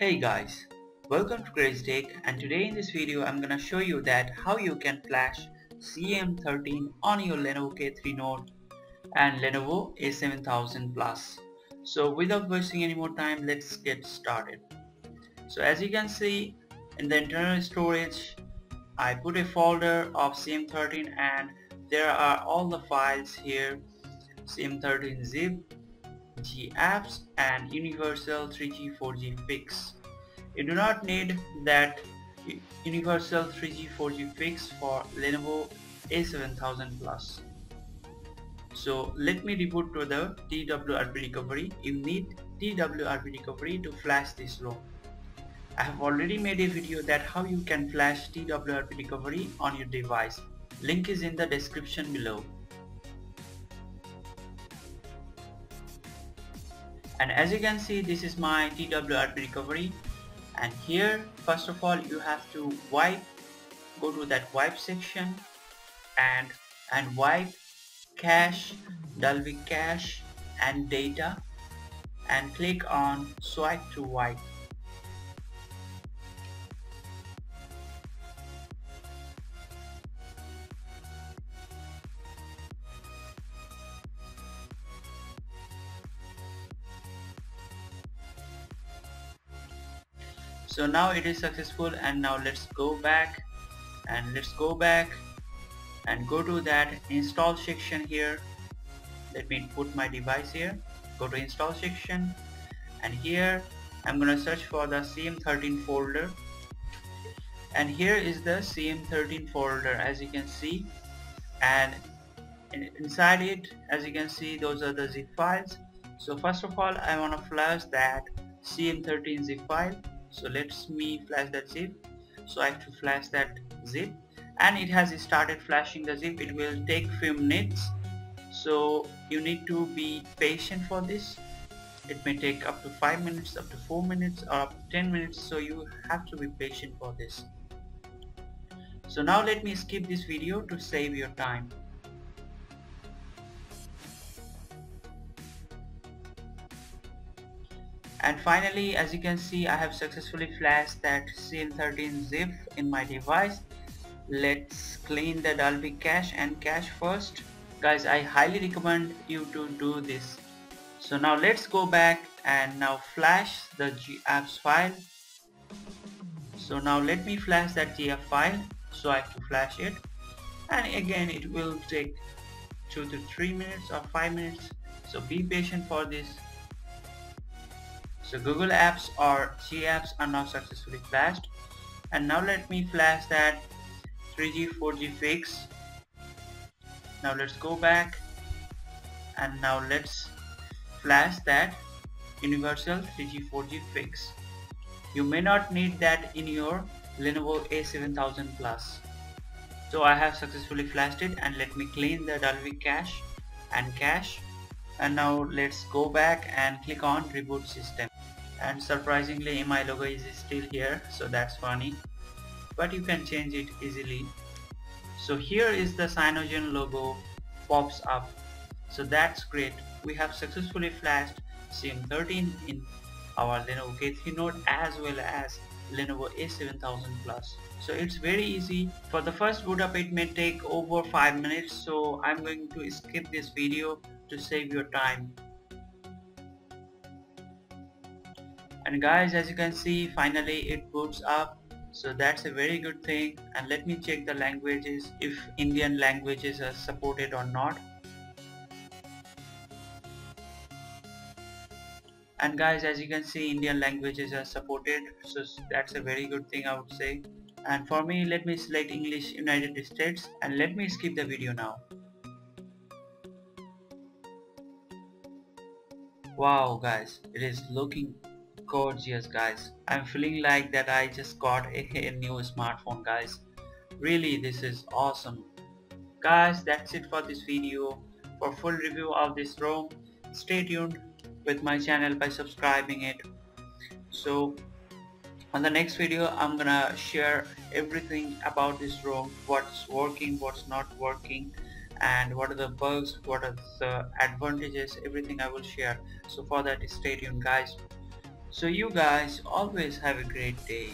Hey guys, welcome to Crazy Tech, and today in this video I'm gonna show you that how you can flash CM13 on your Lenovo K3 Note and Lenovo A7000 Plus. So without wasting any more time, let's get started. So as you can see, in the internal storage I put a folder of CM13 and there are all the files here: CM13 zip, G Apps and Universal 3G 4G fix. You do not need that Universal 3G 4G fix for Lenovo A7000 Plus. So let me reboot to the TWRP recovery. You need TWRP recovery to flash this ROM. I have already made a video that how you can flash TWRP recovery on your device. Link is in the description below. And as you can see, this is my TWRP recovery, and here first of all you have to wipe, go to that wipe section and wipe cache, Dalvik cache and data, and click on swipe to wipe. So now it is successful, and now let's go back and go to that install section here. Let me put my device here, go to install section, and here I'm gonna search for the CM13 folder, and here is the CM13 folder as you can see, and inside it as you can see those are the zip files. So first of all I wanna flash that CM13 zip file. So let's me flash that zip. So I have to flash that zip, and it has started flashing the zip. It will take few minutes, so you need to be patient for this. It may take up to 5 minutes, up to 4 minutes or up to 10 minutes, so you have to be patient for this. So now let me skip this video to save your time. And finally, as you can see, I have successfully flashed that CM13 zip in my device. Let's clean the Dalvik cache and cache first. Guys, I highly recommend you to do this. So now let's go back and now flash the GApps file. So now let me flash that GApp file. So I have to flash it, and again it will take 2 to 3 minutes or 5 minutes. So be patient for this. So Google Apps or G Apps are now successfully flashed, and now let me flash that 3G 4G fix. Now let's go back and now let's flash that Universal 3G 4G fix. You may not need that in your Lenovo A7000 Plus. So I have successfully flashed it, and let me clean the Dalvik cache and cache, and now let's go back and click on reboot system. And surprisingly my logo is still here, so that's funny, but you can change it easily. So here is the Cyanogen logo pops up, so that's great. We have successfully flashed CM13 in our Lenovo K3 Note as well as Lenovo A7000 Plus. So it's very easy. For the first boot up it may take over 5 minutes, so I'm going to skip this video to save your time. And guys, as you can see, finally it boots up, so that's a very good thing. And let me check the languages, if Indian languages are supported or not. And guys, as you can see, Indian languages are supported, so that's a very good thing, I would say. And for me, let me select English United States, and let me skip the video now. Wow guys, it is looking gorgeous guys. I'm feeling like that I just got a new smartphone guys. Really, this is awesome. Guys, that's it for this video. For full review of this ROM, stay tuned with my channel by subscribing it. So on the next video I'm gonna share everything about this ROM, what's working, what's not working, and what are the bugs, what are the advantages, everything I will share. So for that, stay tuned guys. So you guys always have a great day.